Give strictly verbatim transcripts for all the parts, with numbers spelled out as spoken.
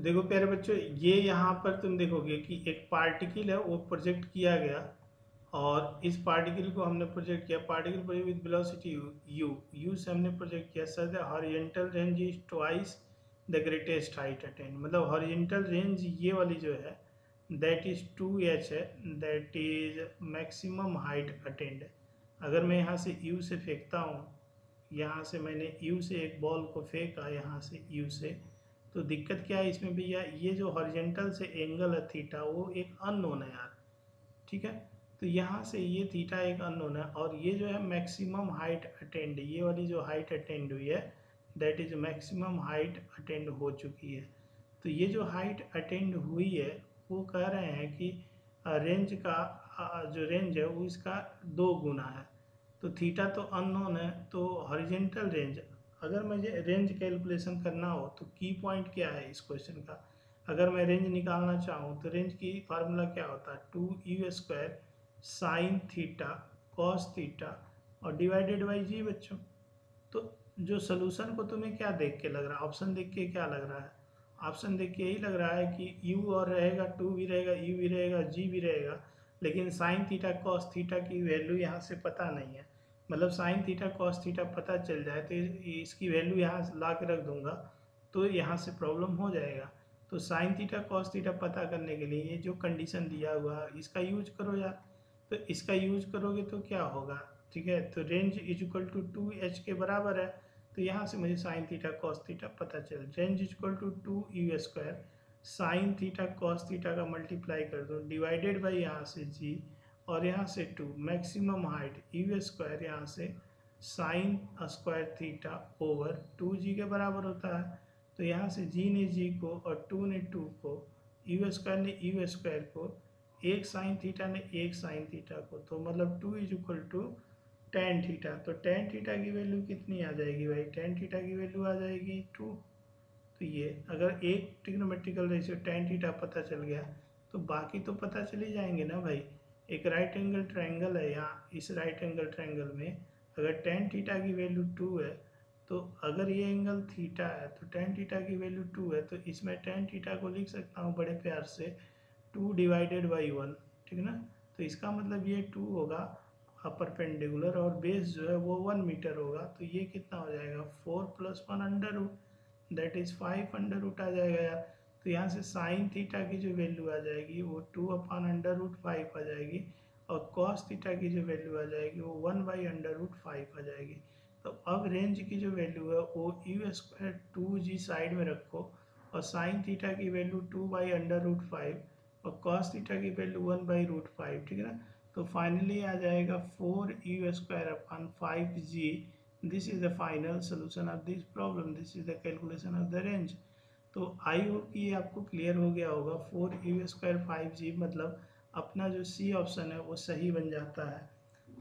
तो देखो प्यारे बच्चों, ये यहाँ पर तुम देखोगे कि एक पार्टिकल है वो प्रोजेक्ट किया गया और इस पार्टिकल को हमने प्रोजेक्ट किया, particle with velocity u u से हमने प्रोजेक्ट किया sir. The horizontal range is twice the greatest height attend, मतलब हॉरिजॉन्टल रेंज ये वाली जो है दैट इज़ टू एच है, that is maximum height attend. अगर मैं यहाँ से यू से फेंकता हूँ, यहाँ से मैंने यू से एक बॉल को फेंका यहाँ से यू से, तो दिक्कत क्या है इसमें भैया, ये जो हॉरिजॉन्टल से एंगल है थीटा वो एक अननोन है यार, ठीक है। तो यहाँ से ये थीटा एक अननोन है और ये जो है मैक्सिमम हाइट अटेंड, ये वाली जो हाइट अटेंड हुई है that is maximum height attend हो चुकी है। तो ये जो हाइट अटेंड हुई है वो कह रहे हैं कि रेंज का जो रेंज है वो इसका दो गुना है। तो थीटा तो अननोन है, तो हॉरिजॉन्टल रेंज, अगर मुझे रेंज कैलकुलेशन करना हो तो की पॉइंट क्या है इस क्वेश्चन का, अगर मैं रेंज निकालना चाहूँ तो रेंज की फार्मूला क्या होता है, two u square sine theta cos theta और डिवाइडेड बाई जी बच्चों। तो जो सलूशन को तुम्हें क्या देख के लग रहा है, ऑप्शन देख के क्या लग रहा है, ऑप्शन देख के यही लग रहा है कि u और रहेगा, टू भी रहेगा, u भी रहेगा, g भी रहेगा, लेकिन साइन थीटा कॉस थीटा की वैल्यू यहाँ से पता नहीं है। मतलब साइन थीटा कॉस थीटा पता चल जाए तो इसकी वैल्यू यहाँ से ला के रख दूंगा तो यहाँ से प्रॉब्लम हो जाएगा। तो साइन थीटा कॉस थीटा पता करने के लिए ये जो कंडीशन दिया हुआ है इसका यूज करो यार। तो इसका यूज करोगे तो क्या होगा, ठीक है। तो range is equal to two H के बराबर है, तो यहाँ से मुझे साइन थीटा कॉस थीटा पता चल, range is equal to two u square sine theta cos theta का मल्टीप्लाई कर दो डिवाइडेड बाई यहाँ से जी और यहाँ से two maximum height u square यहाँ से sine square theta over two g के बराबर होता है। तो यहाँ से जी ने जी को और टू ने टू को, यू स्क्वायर ने यू स्क्वायर को, एक साइन थीटा ने एक साइन थीटा को, तो मतलब two is equal to tan theta. तो टेन थीटा की वैल्यू कितनी आ जाएगी भाई, टेन थीटा की वैल्यू आ जाएगी टू। तो ये अगर एक ट्रिग्नोमेट्रिकल रेशियो टेन थीटा पता चल गया तो बाकी तो पता चले जाएंगे ना भाई। एक राइट एंगल ट्रायंगल है, यहाँ इस राइट एंगल ट्रायंगल में अगर टेन थीटा की वैल्यू टू है तो अगर ये एंगल थीटा है तो टेन थीटा की वैल्यू टू है, तो इसमें टेन थीटा को लिख सकता हूँ बड़े प्यार से टू डिवाइडेड बाई वन, ठीक है ना। तो इसका मतलब ये टू होगा परपेंडिकुलर और बेस जो है वो वन मीटर होगा, तो ये कितना हो जाएगा four plus one under root that is five under root आ जाएगा यार। तो यहाँ से साइन थीटा की जो वैल्यू आ जाएगी वो two upon under root five आ जाएगी और कॉस थीटा की जो वैल्यू आ जाएगी वो one by under root five आ जाएगी। तो अब रेंज की जो वैल्यू है वो u square two g side में रखो और साइन थीटा की value two by under root five और कॉस थीटा की value one by root five, ठीक है ना। तो फाइनली आ जाएगा four u square upon five g. This is the final solution of this problem, this is the calculation of the range. तो I hope कि ये आपको क्लियर हो गया होगा। Four u square five g मतलब अपना जो सी ऑप्शन है वो सही बन जाता है।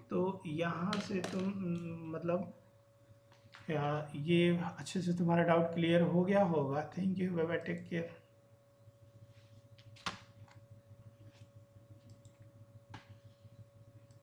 तो यहाँ से तुम मतलब ये अच्छे से तुम्हारा डाउट क्लियर हो गया होगा। Thank you, bye bye, take care.